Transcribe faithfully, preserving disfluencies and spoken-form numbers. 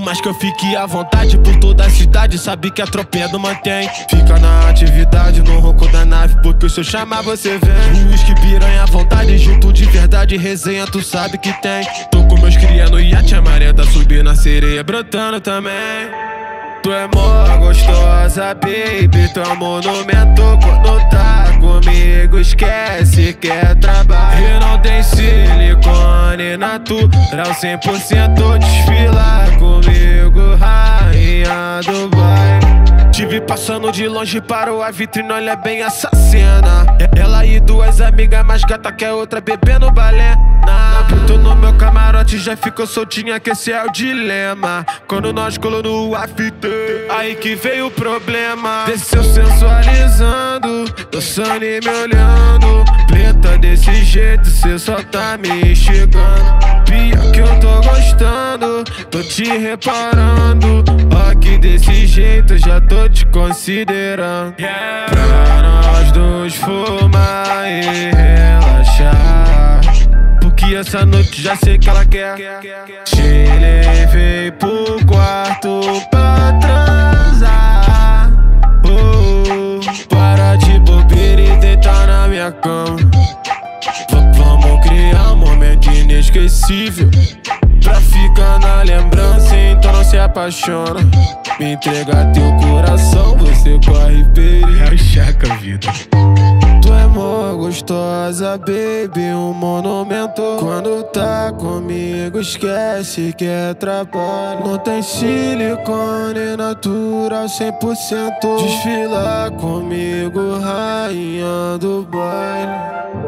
Por mais que eu fique à vontade por toda a cidade, sabe que a tropinha do mantém. Fica na atividade, no ronco da nave, porque se eu chamar você vem. Luiz que piranha à vontade, junto de verdade, resenha tu sabe que tem. Tô com meus cria no iate, a maré tá subindo, a sereia brotando também. Tu é mó gostosa, baby, tu é um monumento. Quando tá comigo esquece que é trabalho. E não tem silicone natural, cem por cento desfila comigo, rainha do bairro. Tive passando de longe, parou a vitrine, olha bem essa cena. Ela e duas amigas, mais gata que a outra, bebendo balé. Puto no meu camarote, já ficou soltinha, que esse é o dilema. Quando nós colou no after, aí que veio o problema. Desceu sensualizando, dançando e me olhando. Preta desse jeito, cê só tá me instigando. Pior que eu tô gostando, tô te reparando. Aqui desse jeito, já tô te considerando. Pra nós dois fumar e relaxar, porque essa noite já sei que ela quer. Te levei pro quarto pra transar, oh, oh. Para de bobeira e deitar na minha cama. V Vamos criar um momento inesquecível, pra ficar na lembrança, então não se apaixona. Me entrega teu coração, você corre perigo. É o Shaka, vida. Tu é mó gostosa, baby, um monumento. Quando tá comigo esquece que é trabalho. Não tem silicone natural, cem por cento. Desfila comigo, rainha do baile.